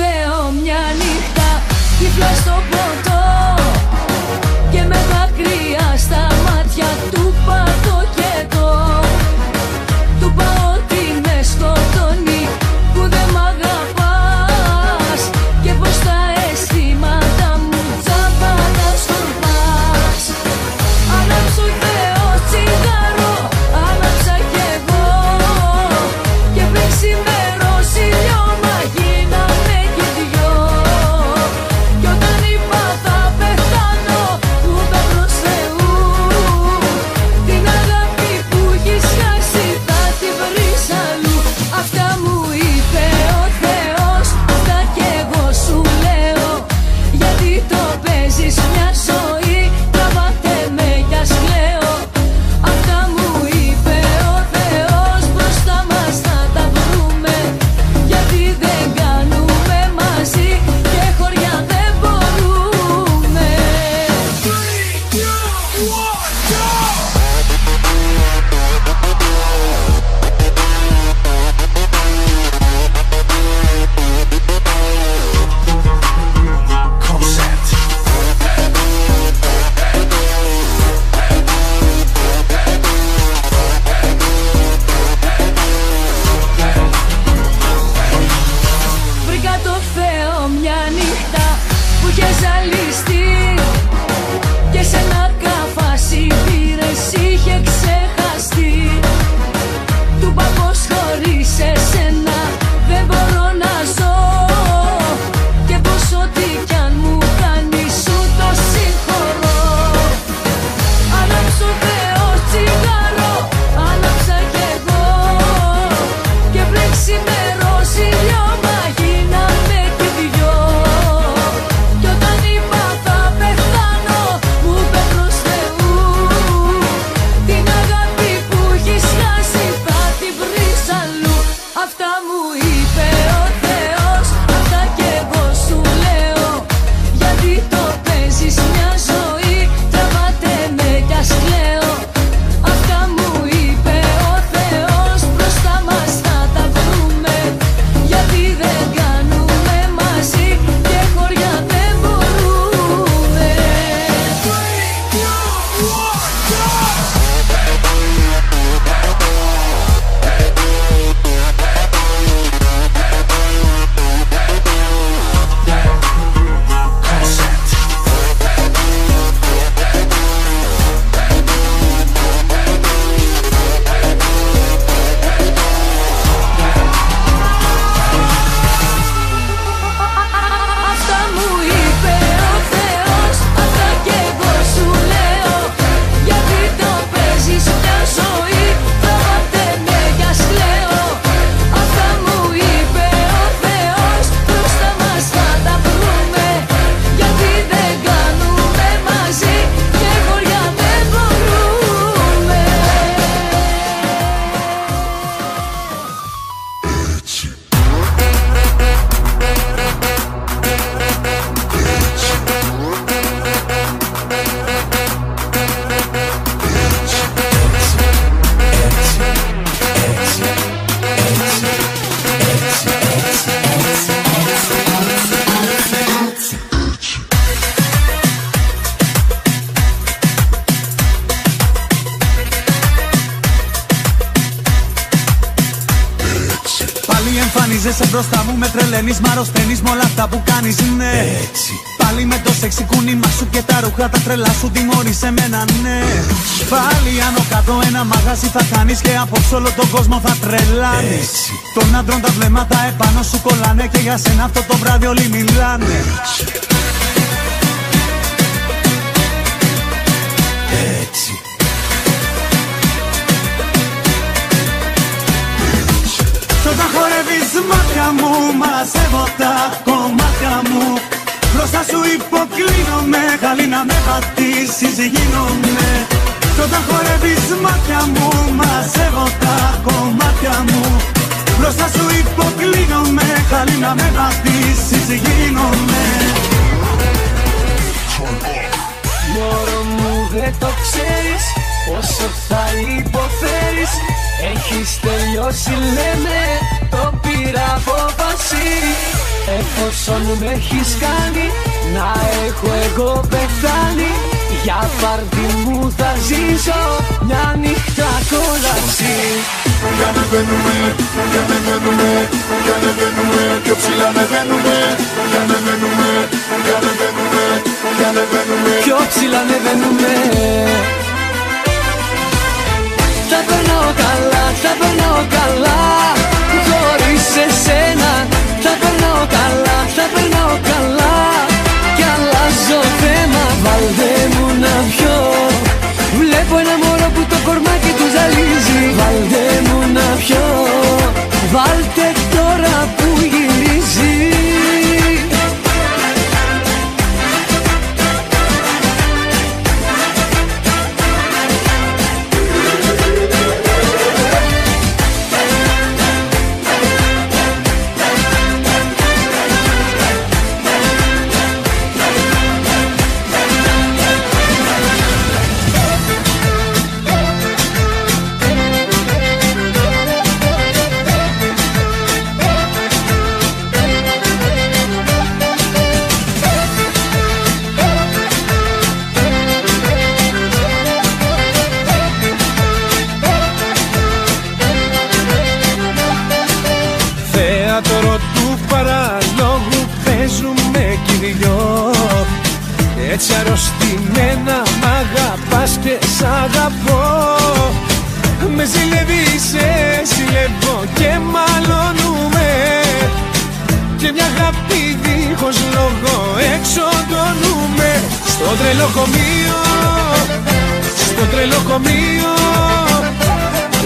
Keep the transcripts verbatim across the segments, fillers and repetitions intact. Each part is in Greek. Θεό μια νύχτα τύφλα στο ποτό και με δάκρυα στα μάτια του πατώ και το του πάω ότι με σκοτώνει που δεν μ' αγαπάς και πως τα αισθήματα μου τσάμπα τα σκορπάς. Ανάψω Θεό τσιγάρο, ανάψα κι εγώ και πριν ξημερώσει λιώμα γίναμε κι οι δυο κι όταν είπα θα πεθάνω που θα προς Θεού την αγάπη που έχεις χάσει θα την βρεις αλλού. Αυτά μου είπε ο Θεός, αυτά κι εγώ σου λέω, γιατί το παίζεις μια ζωή, τραβάτε με κι ας κλαίω. Αυτά μου είπε ο Θεός, μπροστά μας θα τα βρούμε, γιατί δεν κάνουμε μαζί και χωριά δεν μπορούμε. Βρήκα το Θεό μια νύχτα που είχε ζαλιστεί και σε ένα καφάσι πήρες είχε ξεχαστεί. Του πα πως χωρίς εσένα δεν μπορώ να ζω και πως ό,τι κι αν μου κάνεις σου το συγχωρώ. Ανάψω Θεό τσιγάρο, ανάψα κι εγώ και πριν ξημερώσει λιώμα γίναμε κι οι δυο κι όταν είπα θα πεθάνω μου είπε προς Θεού την αγάπη που έχεις χάσει θα την βρεις αλλού. Αυτά μου είπε ο Θεός, αυτά κι εγώ σου λέω, γιατί το παίζεις μια ζωή, τραβάτε με κι ας κλαίω. Αυτά μου είπε ο Θεός, μπροστά μας θα τα βρούμε, γιατί δεν κάνουμε μαζί και χωριά δεν μπορούμε. Αυτά μου είπε ο Θεός, αυτά κι εγώ σου λέω, γιατί το παίζεις μια ζωή, τραβάτε με κι ας κλαίω. Αυτά μου είπε ο Θεός, μπροστά μας θα τα βρούμε, γιατί δεν κάνουμε μαζί και χωριά δεν μπορούμε. Έτσι. Πάλι εμφανίζεσαι μπροστά μου, με τρελαίνεις, μ' αρρωσταίνεις, μ' όλα αυτά που κάνεις είναι έτσι. Πάλι με το σεξ κουνήμα σου και τα ρούχα τα τρελά σου τιμώρησε εμένα, ναι. Έτσι. Πάλι άνω κάτω ένα μαγαζί θα κάνεις και απόψε όλο τον κόσμο θα τρελάνεις. Έτσι. Των άντρων τα βλέμματα επάνω σου κολλάνε και για σένα αυτό το βράδυ όλοι μιλάνε. Έτσι. Έτσι. Όταν χορεύεις μάτια μου, μαζεύω τα κομμάτια μου, μπροστά σου υποκλίνομαι, χαλή να με πατήσεις γίνομαι. Όταν χορεύεις μάτια μου, μαζεύω τα κομμάτια μου, μπροστά σου υποκλίνομαι, χαλή να με πατήσεις γίνομαι. Μωρό μου δεν το ξέρεις όσο θα υποφέρεις, έχεις τελειώσει λέμε, το πήρα από βασίλειο. ταξίδι. Εφόσον με έχεις κάνει να έχω εγώ πεθάνει, για πάρτι μου θα ζήσω μια νύχτα κόλαση. Κι ανεβαίνουμε, κι ανεβαίνουμε, κι ανεβαίνουμε, πιο ψηλά ανεβαίνουμε. Κι ανεβαίνουμε, κι ανεβαίνουμε, κι ανεβαίνουμε, πιο ψηλά ανεβαίνουμε. Τα περνάω καλά, τα περνάω καλά χωρίς εσένα. Τα περνάω καλά, τα περνάω καλά κι αλλάζω θέμα. Βάλτε μου να πιω, βλέπω ένα μωρό που το κορμάκι του ζαλίζει. Βάλτε μου να πιω, βάλτε τώρα που γυρίζει. Έτσι αρρωστημένα μ' αγαπάς και σ' αγαπώ. Με ζηλεύεις, σε ζηλεύω και μαλώνουμε. Και μια αγάπη δίχως λόγο εξοντώνουμε. Στο τρελοκομείο, στο τρελοκομείο,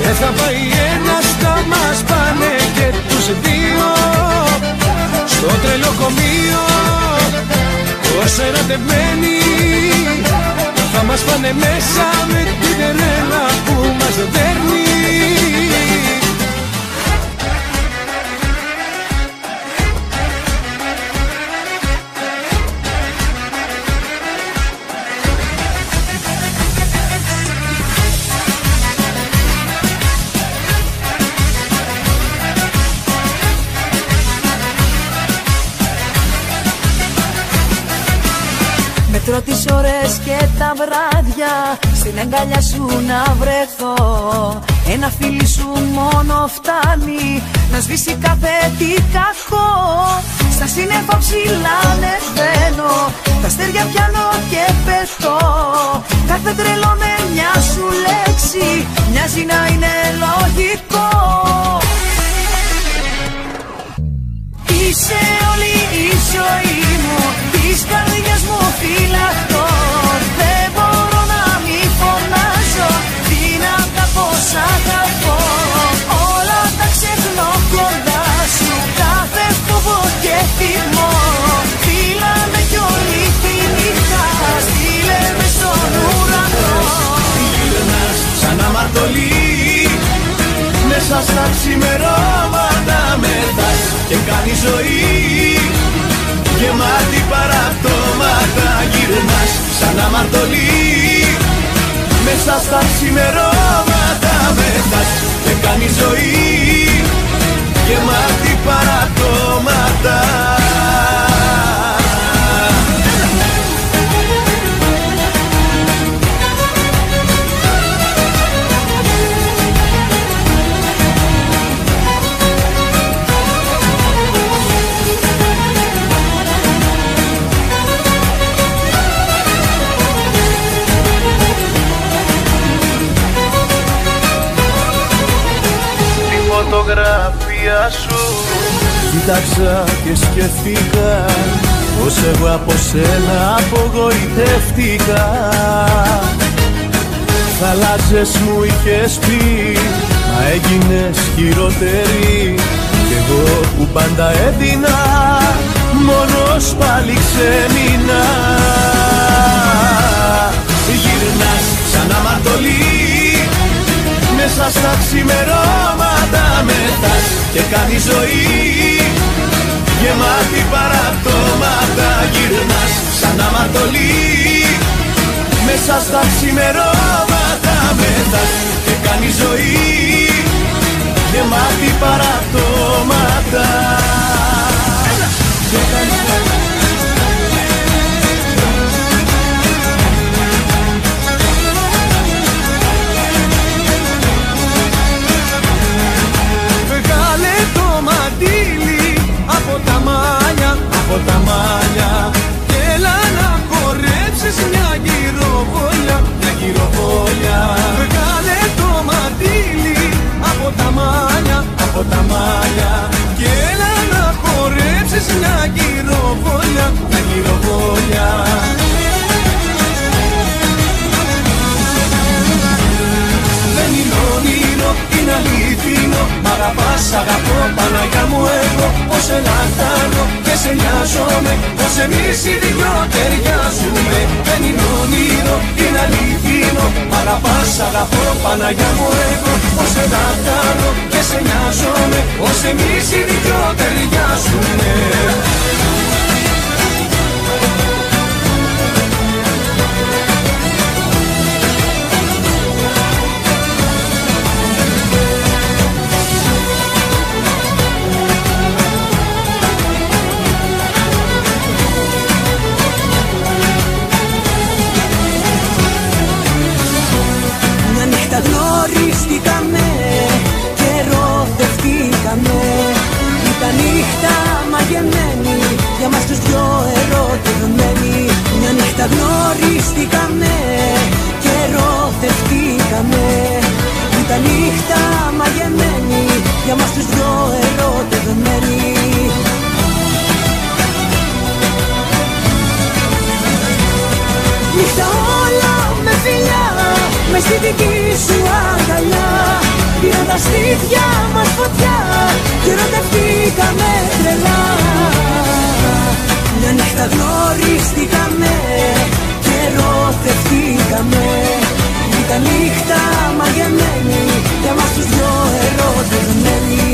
και θα πάει ένας, θα μας πάνε και τους δύο. Στο τρελοκομείο, ως ερωτευμένοι, θα μας πάνε μέσα με την τερέλα που μας δέρνει. Μετρώ τις ώρες και τα βράδια στην αγκαλιά σου να βρεθώ. Ένα φίλι σου μόνο φτάνει να σβήσει κάθε τι κακό. Στα σύννεφα ψηλά ανεβαίνω, τα αστέρια πιάνω και πεθώ. Κάθε τρελό με μια σου λέξη μοιάζει να είναι λογικό. Είσαι όλη η ζωή μου, της καρδιάς μου φυλακτό. Δεν μπορώ να μη φωνάζω δυνατά πως αγαπώ. Όλα τα ξεχνώ κοντά σου, κάθε φόβο και θυμό. Φίλαμε κι όλη τη νύχτα, στείλε με στον ουρανό. Γυρνάς σαν αμαρτωλή μέσα στα ξημερώματα, μετάς και κάνεις ζωή γεμάτη παραπτώματα. Γυρνάς σαν αμαρτωλή μέσα στα ξημερώματα, μετάς και κάνεις ζωή γεμάτη παραπτώματα. Φωτογραφία σου κοίταξα και σκεφτήκα πως εγώ από σένα απογοητεύτηκα. Θαλάσσες μου είχες πει, μα έγινες χειρότερη. Κι εγώ που πάντα έδινα, μόνος πάλι ξέμεινα. Γυρνάς σαν αμαρτωλή μέσα στα ξημερώματα, μετάς και κάνει ζωή γεμάτη παραπτώματα. Γυρνάς σαν αμαρτωλή μέσα στα ξημερώματα, μετάς και κάνει ζωή γεμάτη παραπτώματα. αγκαλιά και έλα να χορέψεις μια γυροβολιά, μια γυροβολιά. Δεν είναι όνειρο, είναι αληθινό, μ' αγαπάς, αγαπώ, Παναγιά μου εγώ, πως ελαχτάνω και σε νοιάζομαι, πως εμείς οι δυο ταιριάζουμε. Δεν είναι όνειρο, είναι αληθινό, μ' αγαπάς, αγαπώ, Παναγιά μου εγώ, πως ελαχτάνω και σε νοιάζομαι, πως εμείς οι δυο ταιριάζουμε. Γνωριστήκαμε και ερωτευτήκαμε. Ήταν νύχτα μαγεμένη, για μας τους δυο ερωτευμένοι. Μια νύχτα γνωριστήκαμε και ερωτευτήκαμε. Ήταν νύχτα μαγεμένη, για μας τους δυο ερωτευμένοι. Νύχτα όλα με φιλιά, μες στη δική σου αγκαλιά πήραν τα στήθια μας φωτιά και ερωτευτήκαμε τρελά. Μια νύχτα γνωριστήκαμε και ερωτευτήκαμε. Ήταν νύχτα μαγεμένη, για μας τους δυο ερωτευμένοι.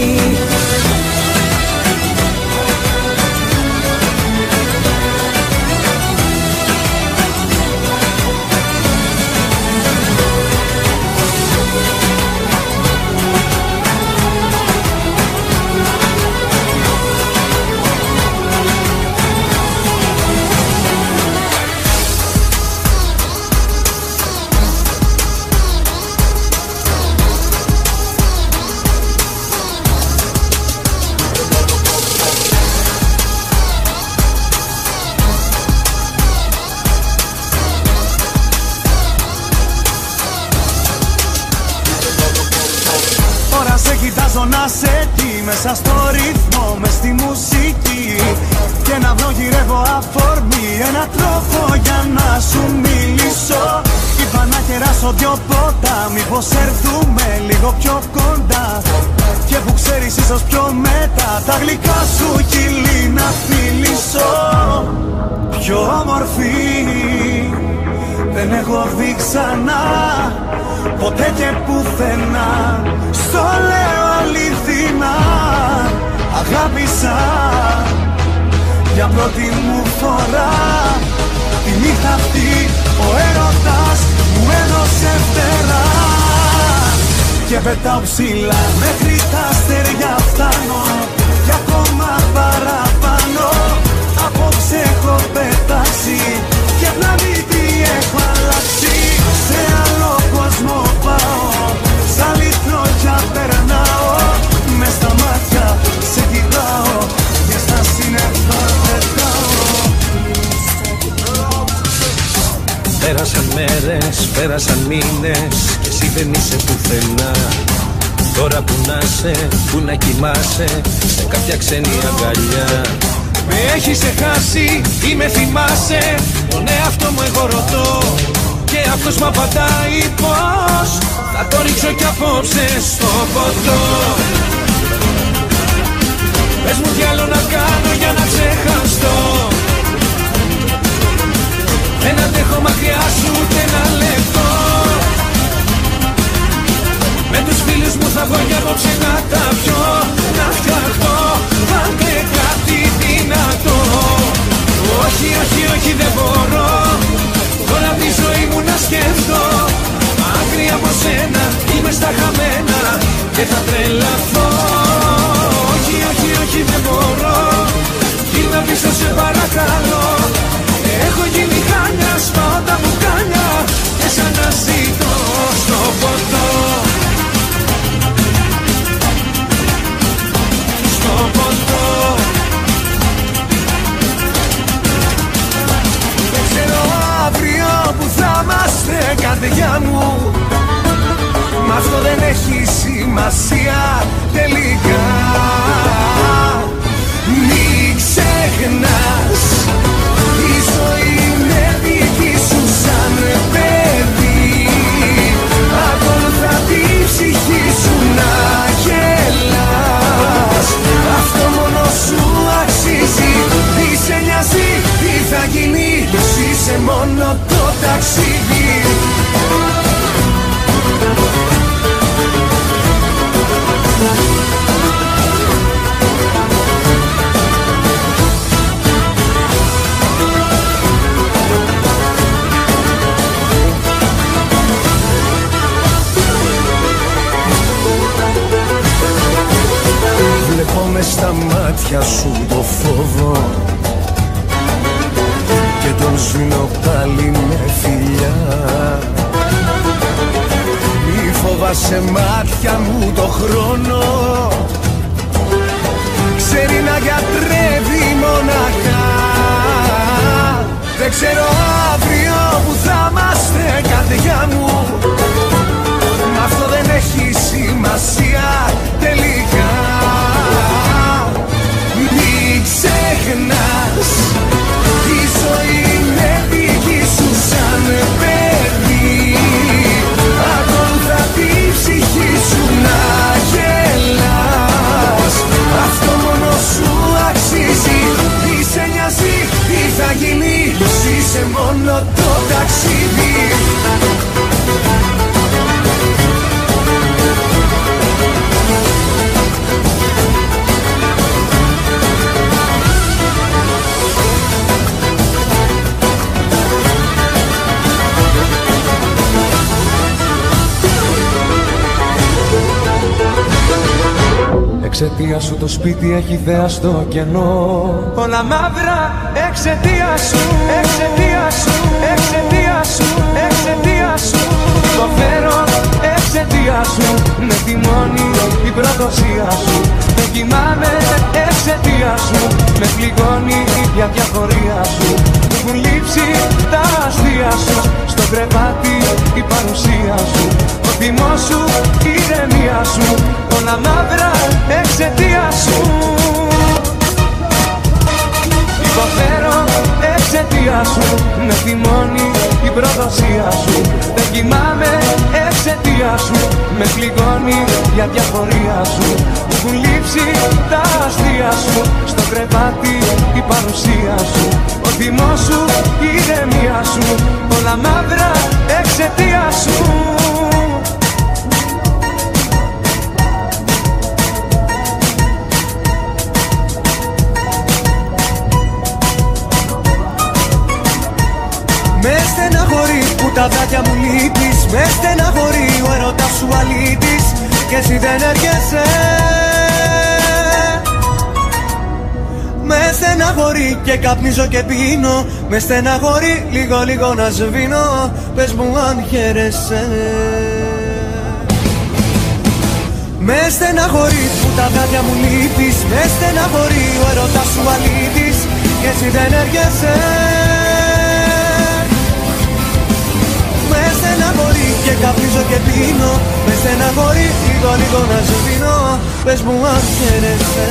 Να σε τι μέσα στο ρυθμό, μες στη μουσική, και να βρω γυρεύω αφορμή, ένα τρόπο για να σου μιλήσω. Είπα να κεράσω δυο πότα, μήπως έρθουμε λίγο πιο κοντά, και που ξέρεις ίσως πιο μετά τα γλυκά σου χείλη να φιλήσω. Πιο όμορφη δεν έχω δει ξανά, ποτέ και πουθενά, στο λέω αληθινά. Αγάπησα για πρώτη μου φορά, τη νύχτα αυτή ο έρωτας μου έδωσε φτερά. Και πετάω ψηλά, μέχρι τα αστέρια φτάνω, κι ακόμα παραπάνω. Απόψε έχω πετάξει και πλανήτη έχω αλλάξει. Σε άλλο κόσμο πάω, σ' άλλη τρόχια περνάω. Μες στα μάτια σε κοιτάω και στα σύννεφα πετάω. Πέρασαν μέρες, πέρασαν μήνες και εσύ δεν είσαι πουθενά. Τώρα που να είσαι, που να κοιμάσαι, σε κάποια ξένη αγκαλιά. Με έχεις εχάσει ή με θυμάσαι, τον εαυτό μου εγώ ρωτώ, και αυτός μ' απαντάει πως θα το ρίξω κι απόψε στο ποτό. Πες μου τι άλλο να κάνω για να ξεχαστώ, δεν αντέχω μακριά σου ούτε ένα λεπτό. Με τους φίλους μου θα βγω κι απόψε να τα πιω, να φτιαχτώ, άντε κάτι δυνατό. Όχι, όχι, όχι, δεν μπορώ όλα τη ζωή μου να σκεφτώ. Άκρη από σένα είμαι στα χαμένα και θα τρελαθώ. Όχι, όχι, όχι, δεν μπορώ, γύρνα πίσω σε παρακαλώ. Έχω γίνει χάνια, σπάω τα μπουκάλια και σαν να ζητώ στο ποτό. Στο ποτό. Δεν ξέρω αύριο που θα είμαστε, καρδιά μου, μ' αυτό δεν έχει σημασία. με στα μάτια σου το φόβο και τον σβήνω πάλι με φιλιά. Μη φοβάσαι μάτια μου το χρόνο, ξέρει να γιατρεύει μοναχά. Δεν ξέρω αύριο που θα είμαστε, καρδιά μου, μα αυτό δεν έχει σημασία τελικά. Μην ξεχνάς, η ζωή είναι δική σου σαν παιδί. Ακολουθά τη ψυχή σου να γελάς, αυτό μόνο σου αξίζει. Μη σε νοιάζει τι θα γίνει, ζήσε μόνο το ταξίδι. Εξαιτία σου το σπίτι έχει θέα στο κενό, όλα μαύρα εξαιτία σου, εξαιτία σου, εξαιτία σου, εξαιτία σου. Το φέρω εξαιτία σου, με τιμώνει η προδοσία σου. Δεν κοιμάμαι εξαιτία σου, με πληγώνει η αδιαφορία σου. Μου λείψει τα αστεία σου, στο κρεβάτι η παρουσία σου. Ο θυμός σου, η ηρεμία σου, όλα μαύρα εξαιτία σου. Υποφέρω εξαιτία σου, με θυμώνει η προδοσία σου. Δεν κοιμάμαι εξαιτία σου, με πληγώνει η αδιαφορία σου. Μου λείψει τα αστεία σου, στο κρεβάτι η παρουσία σου. Ο θυμός σου, η ηρεμία σου, όλα μαύρα εξαιτία σου. Με στεναχωρεί που τα βράδια μου λείπεις, με στεναχωρεί ο έρωτας σου αλήτης και εσύ δεν έρχεσαι. Με στεναχωρεί και καπνίζω και πίνω, με στεναχωρεί λίγο λίγο να σβήνω, πες μου αν χαίρεσαι. Με στεναχωρεί που τα βράδια μου λείπεις, με στεναχωρεί ο έρωτας σου αλήτης και εσύ δεν έρχεσαι. Με στεναχωρεί και καπνίζω και πίνω, με στεναχωρεί λίγο λίγο να σβήνω, πες μου αν χαίρεσαι.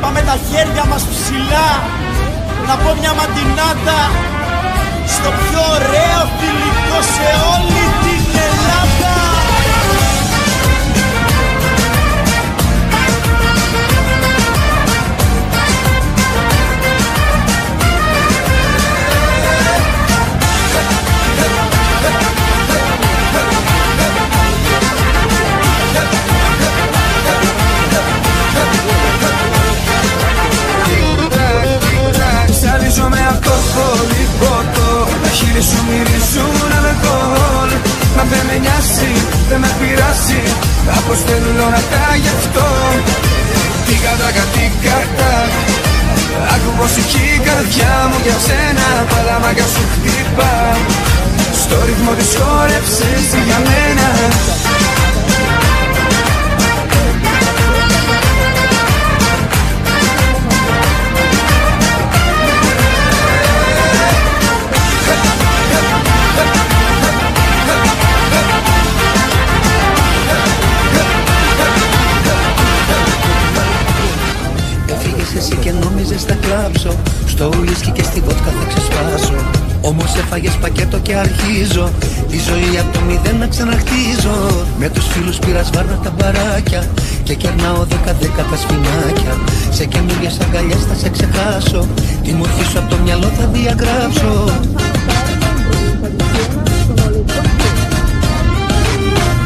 Πάμε τα χέρια μας ψηλά, να πω μια μαντινάτα στο πιο ωραίο φιλικό σε όλη την Ελλάδα. Ξαρίζομαι από το πολυπότο, τα χείλη σου μυρίζουν αλκοόλ. Μα δεν με νοιάζει, δεν με πειράζει, αποστέλνουν όλα τα γι' αυτό. Τίκα τράκα τίκα τάκ, άκου πως εκεί η καρδιά μου για σένα παλαμάκια σου χτύπα. Στο ρυθμό της χόρεψες για μένα. μάτσες θα κλάψω, στο ουίσκι και στη βότκα θα ξεσπάσω. Όμως έφαγες πακέτο και αρχίζω τη ζωή από το μηδέν να ξαναχτίζω. Με τους φίλους πήρα σβάρνα τα μπαράκια και κερνάω δέκα δέκα τα σπινάκια. Σε καινούριες αγκαλιές θα σε ξεχάσω, τη μορφή σου από το μυαλό θα διαγράψω.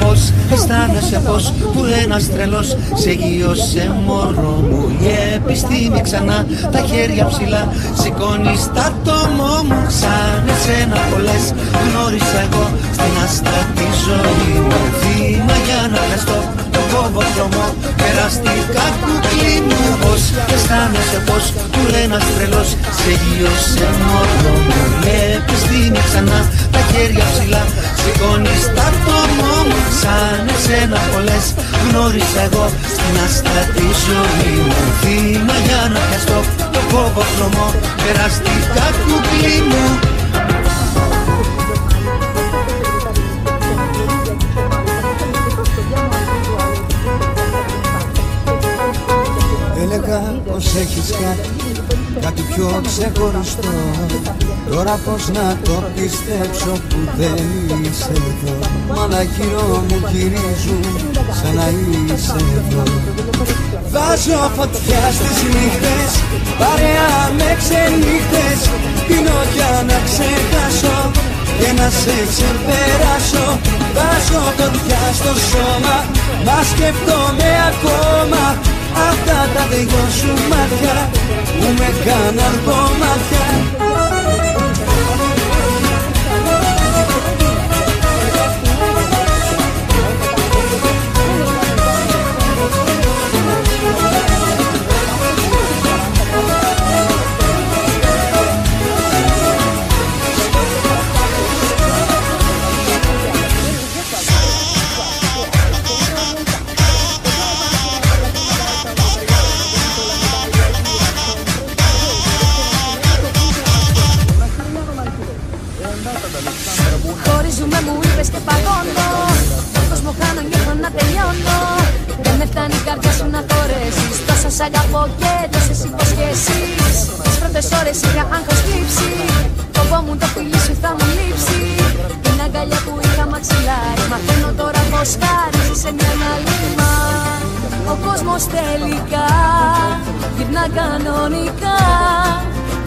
Πώς αισθάνεσαι πως που ένας τρελός σε γύρωσε μωρό μου? Η επιστήμη ξανά τα χέρια ψηλά σηκώνει στ' άτομο μου. Σαν εσένα πολλές γνώρισα εγώ στην αστατή ζωή μου. Βήμα για να χαστώ το κόβω χρωμό περαστικά κουκλί μου. Πώς αισθάνεσαι πως που ένας τρελός σε γύρωσε μωρό μου? Η επιστήμη ξανά τα χέρια ψηλά σηκώνει στ' άτομο μου. Σαν εσένα πολλές γνώρισα εγώ στην αστατή ζωή μου. Βήμα για να χαστώ το κόβω χρωμό περαστικά κουκλί μου. Έλεγα πως έχεις κάτι, κάτι πιο ξεχωριστό. Τώρα πως να το πιστέψω που δεν είσαι εδώ? Μα να γύρω μου γυρίζουν σαν να είσαι εδώ. Βάζω φωτιά στις νύχτες, παρέα με ξενύχτες. Πίνω για να ξεχάσω και να σε ξεπεράσω. Βάζω φωτιά στο σώμα, μα σκέφτομαι ακόμα αυτά τα δυο σου μάτια που με κάναν κομμάτια. Χωρίζουμε μου είπες και παγώνω, τον κόσμο χάνω νιώθω να τελειώνω. Δεν με φτάνει η καρδιά σου να χωρέσεις, τόσο σ' αγαπώ και τόσες υποσχέσεις. Τις πρώτες ώρες είχα άγχος θλίψη, φοβόμουν το φιλί σου θα μου λείψει. Την αγκαλιά που είχα μαξιλάρι, μαθαίνω τώρα πως χαρίζεις σε μια αναλύμα. Ο κόσμος τελικά γυρνά κανονικά,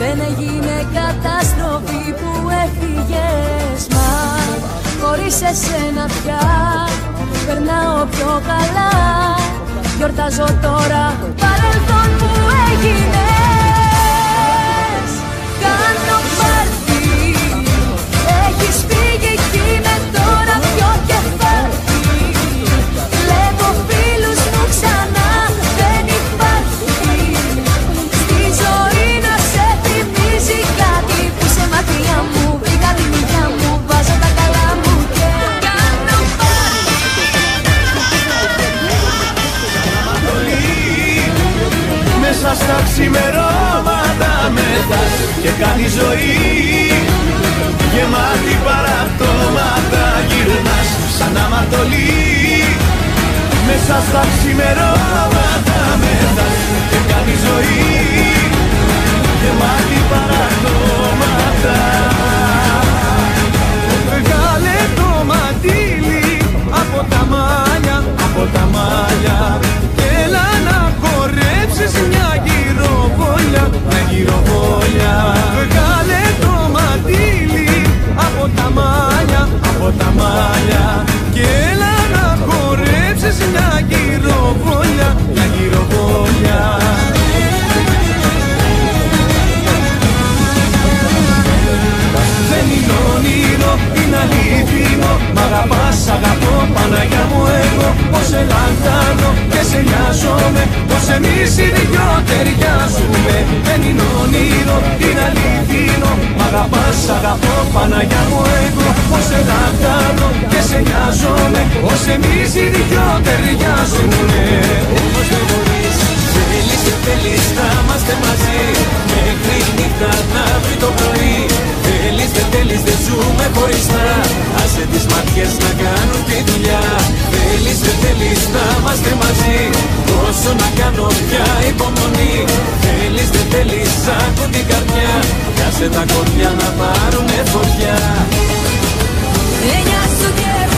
δεν έγινε καταστροφή που έφυγες. Μα χωρίς εσένα πια περνάω πιο καλά, γιορτάζω τώρα παρελθόν που έγινες. Κάνω πάρτι, έχεις φύγει κι είμαι τώρα πιο κεφάρτι. Βλέπω φίλους μου ξανά, δεν υπάρχει στη ζωή μου, πήγα τη μυθιά μου, βάζω τα καλά μου και κάνω πάρτι. Μέσα στα ξημερώματα μετάς και κάνει ζωή γεμάτη παραπτώματα γυρνάς σαν αμαρτωλή. Μέσα στα ξημερώματα μετάς και κάνει ζωή γεμάτη παραδόματα. Βγάλε το μαντήλι από τα μάλια, από τα μάλια. Έλα να χορέψεις μια γυροβόλια, μια γυροβόλια. Βγάλε το μαντήλι από τα μάλια, από τα μάλια. Και έλα να χορέψεις μια γυροβόλια, μια γυροβόλια. Δεν είναι όνειρο, είναι αλήθινο, μ' αγαπάς, αγαπώ, Παναγιά μου εγώ. Πως σε λαντάνω και σε νοιάζομαι, πως εμείς οι δυο ταιριάζουμε. Δεν είναι όνειρο, είναι αλήθινο, μ' αγαπάς, αγαπώ, Παναγιά μου εγώ. Πως σε λαντάνω και σε νοιάζομαι, πως εμείς οι δυο ταιριάζουμε. Όμως δεν μπορείς, θέλεις και θέλεις να είμαστε μαζί, μέχρι νύχτα να βρει το πρωί. Θέλεις δεν θέλεις δεν ζούμε χωριστά, άσε τις μάτιες να κάνουν τη δουλειά. Θέλεις δεν θέλεις να είμαστε μαζί, όσο να κάνω πια υπομονή. Θέλεις δεν τέλης από την καρδιά. Πιάσε τα κορμιά να πάρουνε φωτιά. Ένια σου και